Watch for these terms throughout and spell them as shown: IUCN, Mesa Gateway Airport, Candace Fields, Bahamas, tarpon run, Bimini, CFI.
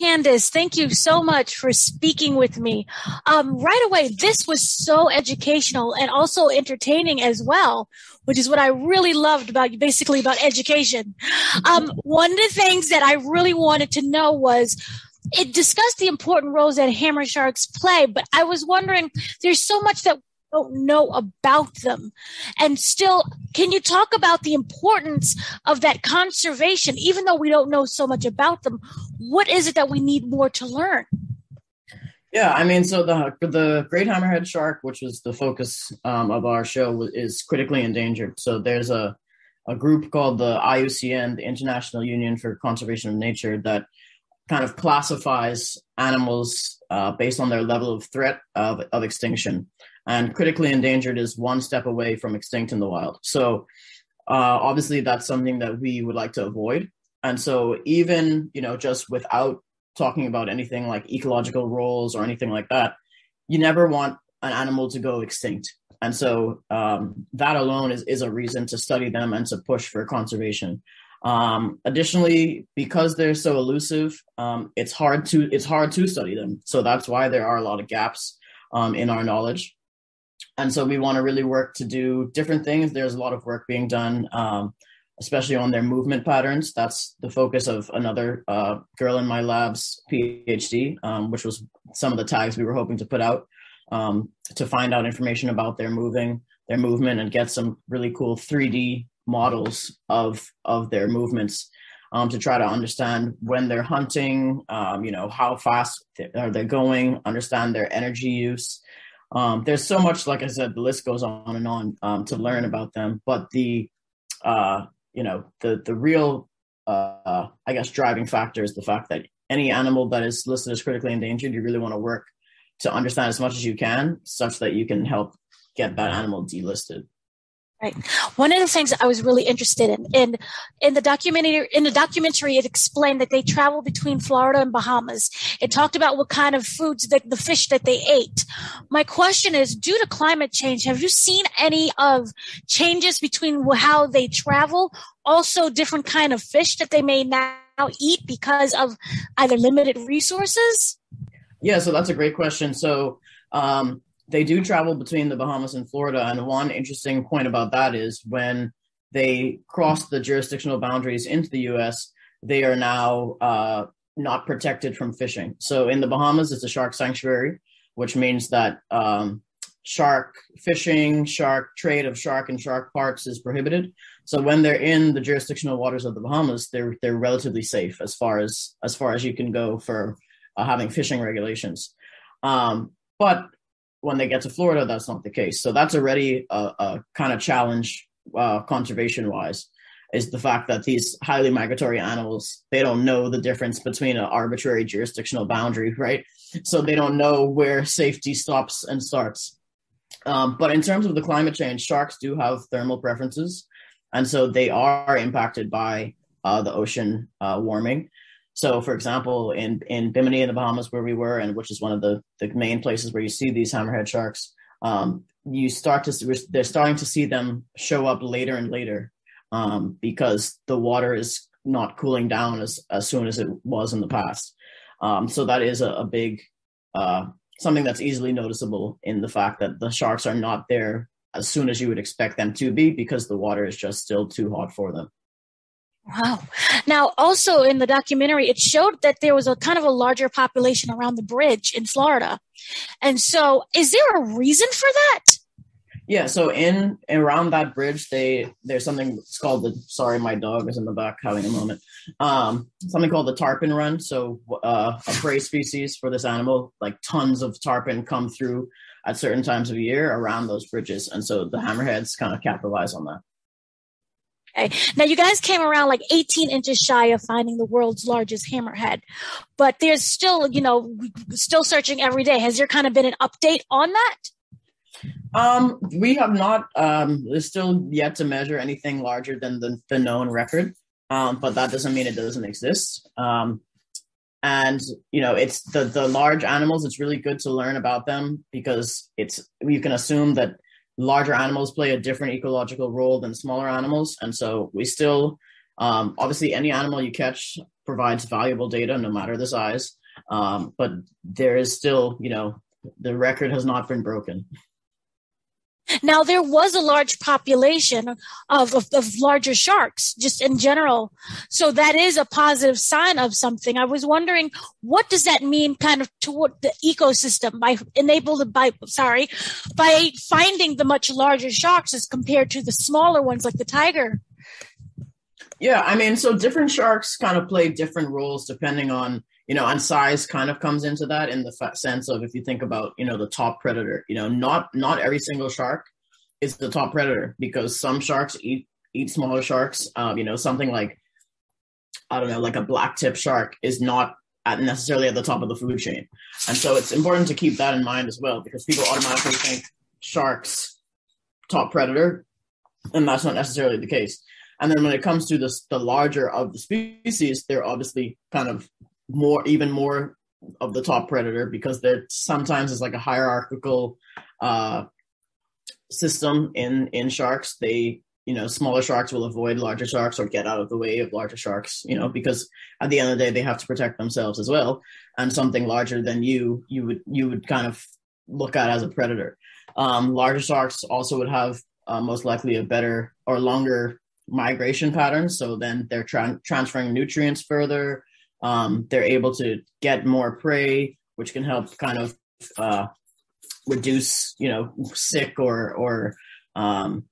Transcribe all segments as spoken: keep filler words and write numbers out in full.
Candace, thank you so much for speaking with me. Um, right away, this was so educational and also entertaining as well, which is what I really loved about you, basically about education. Um, one of the things that I really wanted to know was, it discussed the important roles that hammer sharks play, but I was wondering, there's so much that don't know about them. And still, can you talk about the importance of that conservation? Even though we don't know so much about them, what is it that we need more to learn? Yeah, I mean, so the the great hammerhead shark, which is the focus um, of our show, is critically endangered. So there's a, a group called the I U C N, the International Union for Conservation of Nature, that kind of classifies animals uh, based on their level of threat of, of extinction. And critically endangered is one step away from extinct in the wild. So uh, obviously that's something that we would like to avoid. And so even, you know, just without talking about anything like ecological roles or anything like that, you never want an animal to go extinct. And so um, that alone is, is a reason to study them and to push for conservation. Um, additionally, because they're so elusive, um, it's hard to it's hard to study them. So that's why there are a lot of gaps um, in our knowledge. And so we want to really work to do different things. There's a lot of work being done, um, especially on their movement patterns. That's the focus of another uh, girl in my lab's PhD, um, which was some of the tags we were hoping to put out um, to find out information about their moving, their movement, and get some really cool three D models of of their movements um, to try to understand when they're hunting, um, you know, how fast are they going, understand their energy use. Um, there's so much, like I said, the list goes on and on um, to learn about them. But the, uh, you know, the the real, uh, I guess, driving factor is the fact that any animal that is listed as critically endangered, you really want to work to understand as much as you can, such that you can help get that animal delisted. Right. One of the things I was really interested in, in, in the documentary, in the documentary, it explained that they traveled between Florida and Bahamas. It talked about what kind of foods that the fish that they ate. My question is, due to climate change, have you seen any of changes between how they travel? Also different kind of fish that they may now eat because of either limited resources? Yeah. So that's a great question. So, um, they do travel between the Bahamas and Florida. And one interesting point about that is when they cross the jurisdictional boundaries into the U S, they are now uh, not protected from fishing. So in the Bahamas, it's a shark sanctuary, which means that um, shark fishing, shark trade of shark and shark parts is prohibited. So when they're in the jurisdictional waters of the Bahamas, they're they're relatively safe as far as as far as you can go for uh, having fishing regulations. Um, but when they get to Florida, that's not the case. So that's already a, a kind of challenge uh, conservation-wise, is the fact that these highly migratory animals, they don't know the difference between an arbitrary jurisdictional boundary, right? So they don't know where safety stops and starts. Um, but in terms of the climate change, sharks do have thermal preferences, and so they are impacted by uh, the ocean uh, warming. So, for example, in, in Bimini in the Bahamas where we were, and which is one of the, the main places where you see these hammerhead sharks, um, you start to they're starting to see them show up later and later um, because the water is not cooling down as, as soon as it was in the past. Um, so that is a, a big, uh, something that's easily noticeable in the fact that the sharks are not there as soon as you would expect them to be because the water is just still too hot for them. Wow. Now, also in the documentary, it showed that there was a kind of a larger population around the bridge in Florida. And so is there a reason for that? Yeah. So in around that bridge, they there's something that's called the, sorry, my dog is in the back having a moment, um, something called the tarpon run. So uh, a prey species for this animal, like tons of tarpon come through at certain times of year around those bridges. And so the hammerheads kind of capitalize on that. Okay. Now, you guys came around like eighteen inches shy of finding the world's largest hammerhead, but there's still, you know, still searching every day. Has there kind of been an update on that? Um, we have not. Um, there's still yet to measure anything larger than the, the known record, um, but that doesn't mean it doesn't exist. Um, and, you know, it's the, the large animals. It's really good to learn about them because it's you can assume that larger animals play a different ecological role than smaller animals. And so we still, um, obviously any animal you catch provides valuable data, no matter the size. Um, but there is still, you know, the record has not been broken. Now, there was a large population of, of, of larger sharks just in general. So that is a positive sign of something. I was wondering, what does that mean kind of toward the ecosystem by enabled by, sorry, by finding the much larger sharks as compared to the smaller ones like the tiger? Yeah, I mean, so different sharks kind of play different roles depending on, you know, and size kind of comes into that in the fa- sense of if you think about, you know, the top predator, you know, not not every single shark is the top predator, because some sharks eat eat smaller sharks. Um, you know, something like, I don't know, like a black tip shark is not at necessarily at the top of the food chain. And so it's important to keep that in mind as well, because people automatically think sharks, top predator, and that's not necessarily the case. And then when it comes to this, the larger of the species, they're obviously kind of more, even more of the top predator, because there sometimes is like a hierarchical uh, system in, in sharks. They, you know, smaller sharks will avoid larger sharks or get out of the way of larger sharks, you know, because at the end of the day, they have to protect themselves as well. And something larger than you, you would, you would kind of look at as a predator. Um, larger sharks also would have uh, most likely a better or longer migration patterns, so then they're tra- transferring nutrients further. Um, they're able to get more prey, which can help kind of uh, reduce, you know, sick or or um,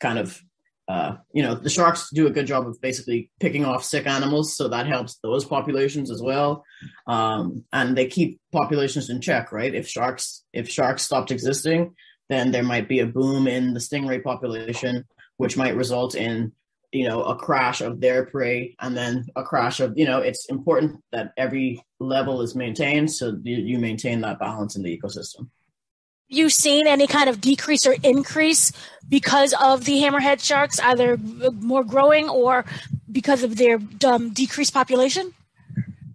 kind of uh, you know, the sharks do a good job of basically picking off sick animals, so that helps those populations as well. Um, and they keep populations in check, right? If sharks if sharks stopped existing, then there might be a boom in the stingray population, which might result in, you know, a crash of their prey, and then a crash of, you know, it's important that every level is maintained, so you, you maintain that balance in the ecosystem. You've seen any kind of decrease or increase because of the hammerhead sharks, either more growing or because of their um, decreased population?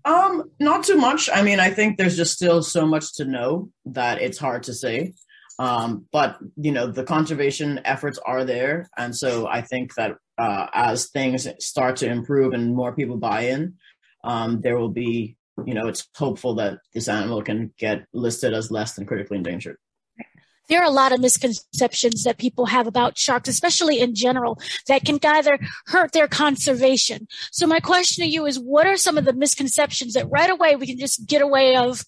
Um, not too much. I mean, I think there's just still so much to know that it's hard to say. Um, but, you know, the conservation efforts are there. And so I think that uh, as things start to improve and more people buy in, um, there will be, you know, it's hopeful that this animal can get listed as less than critically endangered. There are a lot of misconceptions that people have about sharks, especially in general, that can either hurt their conservation. So my question to you is, what are some of the misconceptions that right away we can just get away of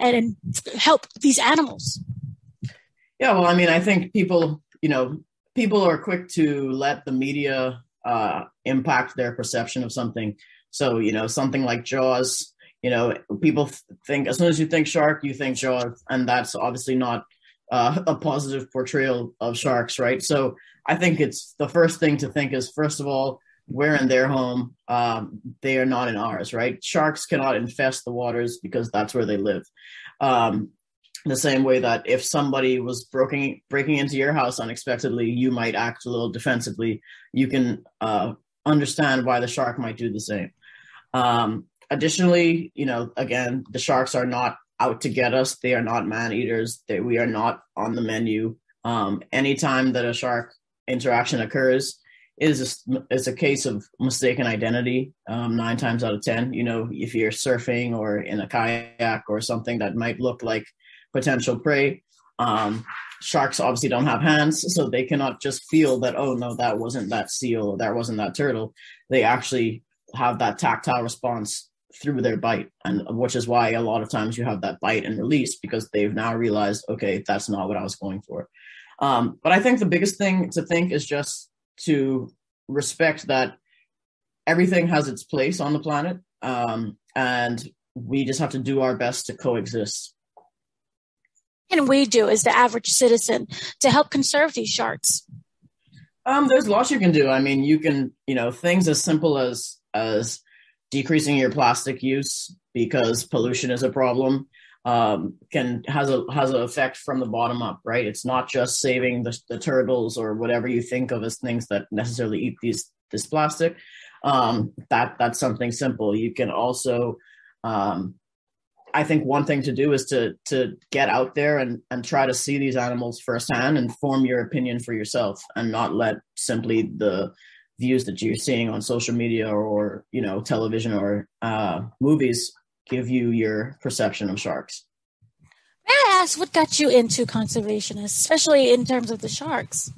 and, and help these animals? Yeah, well, I mean, I think people, you know, people are quick to let the media uh, impact their perception of something. So, you know, something like Jaws, you know, people think as soon as you think shark, you think Jaws, and that's obviously not uh, a positive portrayal of sharks, right? So I think it's the first thing to think is, first of all, we're in their home. Um, they are not in ours, right? Sharks cannot infest the waters because that's where they live. Um, The same way that if somebody was breaking breaking into your house unexpectedly, you might act a little defensively. You can uh, understand why the shark might do the same. Um, additionally, you know, again, the sharks are not out to get us. They are not man-eaters. They, we are not on the menu. Um, anytime that a shark interaction occurs is a, is a case of mistaken identity, um, nine times out of ten. You know, if you're surfing or in a kayak or something that might look like potential prey. Um, sharks obviously don't have hands, so they cannot just feel that, oh, no, that wasn't that seal, that wasn't that turtle. They actually have that tactile response through their bite, and which is why a lot of times you have that bite and release, because they've now realized, okay, that's not what I was going for. Um, but I think the biggest thing to think is just to respect that everything has its place on the planet, um, and we just have to do our best to coexist. And we do as the average citizen to help conserve these sharks? Um, there's lots you can do. I mean, you can, you know, things as simple as as decreasing your plastic use, because pollution is a problem, um, can has a has an effect from the bottom up, right? It's not just saving the, the turtles or whatever you think of as things that necessarily eat these this plastic. Um, that that's something simple. You can also um, I think one thing to do is to to get out there and, and try to see these animals firsthand and form your opinion for yourself, and not let simply the views that you're seeing on social media or, you know, television or uh, movies give you your perception of sharks. May I ask what got you into conservation, especially in terms of the sharks?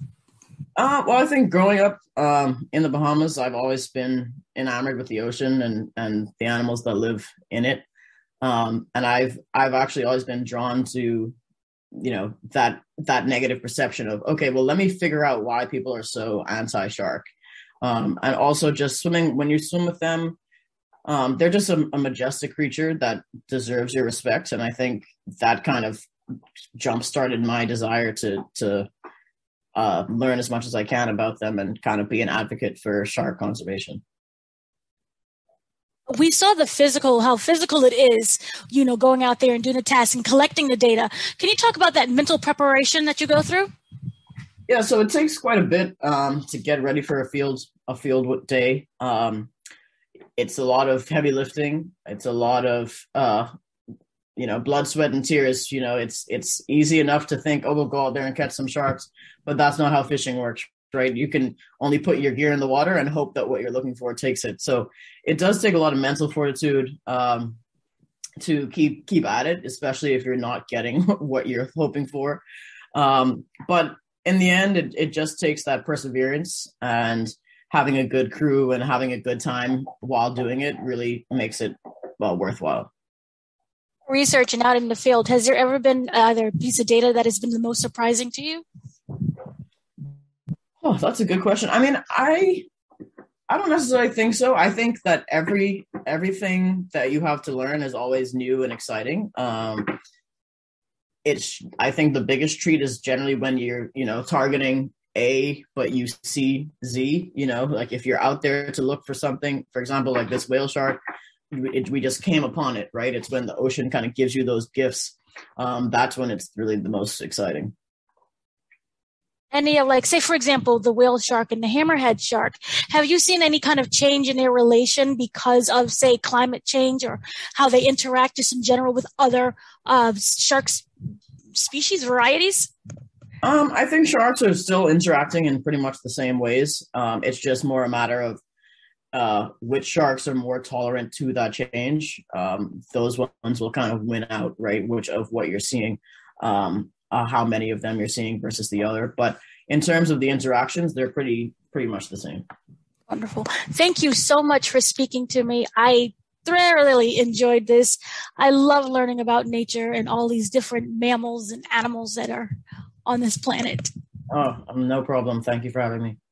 Uh, well, I think growing up um, in the Bahamas, I've always been enamored with the ocean and, and the animals that live in it. Um, and I've I've actually always been drawn to, you know, that that negative perception of, okay, well, let me figure out why people are so anti-shark. Um, and also just swimming, when you swim with them, um, they're just a, a majestic creature that deserves your respect. And I think that kind of jump-started my desire to to uh, learn as much as I can about them and kind of be an advocate for shark conservation. We saw the physical, how physical it is, you know, going out there and doing the tasks and collecting the data. Can you talk about that mental preparation that you go through? Yeah, so it takes quite a bit um, to get ready for a field a field day. Um, it's a lot of heavy lifting. It's a lot of uh, you know, blood, sweat, and tears. You know, it's it's easy enough to think, oh, we'll go out there and catch some sharks, but that's not how fishing works, right? You can only put your gear in the water and hope that what you're looking for takes it. So it does take a lot of mental fortitude um, to keep keep at it, especially if you're not getting what you're hoping for. Um, but in the end, it, it just takes that perseverance, and having a good crew and having a good time while doing it really makes it, well, worthwhile. Research and out in the field, has there ever been either a piece of data that has been the most surprising to you? Oh, that's a good question. I mean, I I don't necessarily think so. I think that every everything that you have to learn is always new and exciting. Um, it's I think the biggest treat is generally when you're, you know, targeting A, but you see Z, you know, like if you're out there to look for something, for example, like this whale shark, it, we just came upon it, right? It's when the ocean kind of gives you those gifts. Um, that's when it's really the most exciting. Any, like, say, for example, the whale shark and the hammerhead shark, have you seen any kind of change in their relation because of, say, climate change or how they interact just in general with other uh, shark species, varieties? Um, I think sharks are still interacting in pretty much the same ways. Um, it's just more a matter of uh, which sharks are more tolerant to that change. Um, those ones will kind of win out, right, which of what you're seeing. Um Uh, how many of them you're seeing versus the other. But in terms of the interactions, they're pretty pretty much the same. Wonderful. Thank you so much for speaking to me. I thoroughly enjoyed this. I love learning about nature and all these different mammals and animals that are on this planet. Oh, no problem. Thank you for having me.